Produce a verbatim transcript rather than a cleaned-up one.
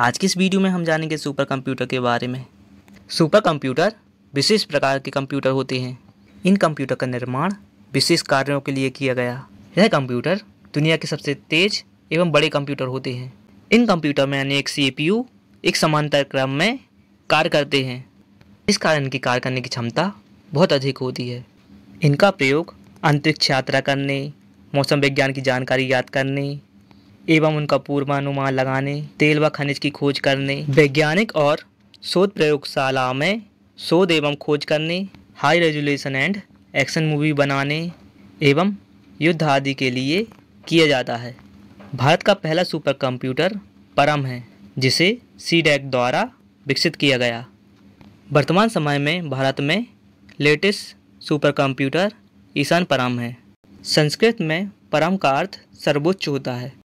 आज की इस वीडियो में हम जानेंगे सुपर कंप्यूटर के बारे में। सुपर कंप्यूटर विशेष प्रकार के कंप्यूटर होते हैं। इन कंप्यूटर का निर्माण विशेष कार्यों के लिए किया गया। यह कंप्यूटर दुनिया के सबसे तेज एवं बड़े कंप्यूटर होते हैं। इन कंप्यूटर में अनेक सीपीयू एक समांतर क्रम में कार्य करते हैं, इस कारण की कार्य करने की क्षमता बहुत अधिक होती है। इनका प्रयोग अंतरिक्ष यात्रा करने, मौसम विज्ञान की जानकारी याद करने एवं उनका पूर्वानुमान लगाने, तेल व खनिज की खोज करने, वैज्ञानिक और शोध प्रयोगशाला में शोध एवं खोज करने, high resolution and action movie बनाने एवं युद्ध आदि के लिए किया जाता है। भारत का पहला सुपर कंप्यूटर परम है, जिसे सी डैक द्वारा विकसित किया गया। वर्तमान समय में भारत में लेटेस्ट सुपर कंप्यूटर ईशान परम है। संस्कृत में परम का अर्थ सर्वोच्च होता है।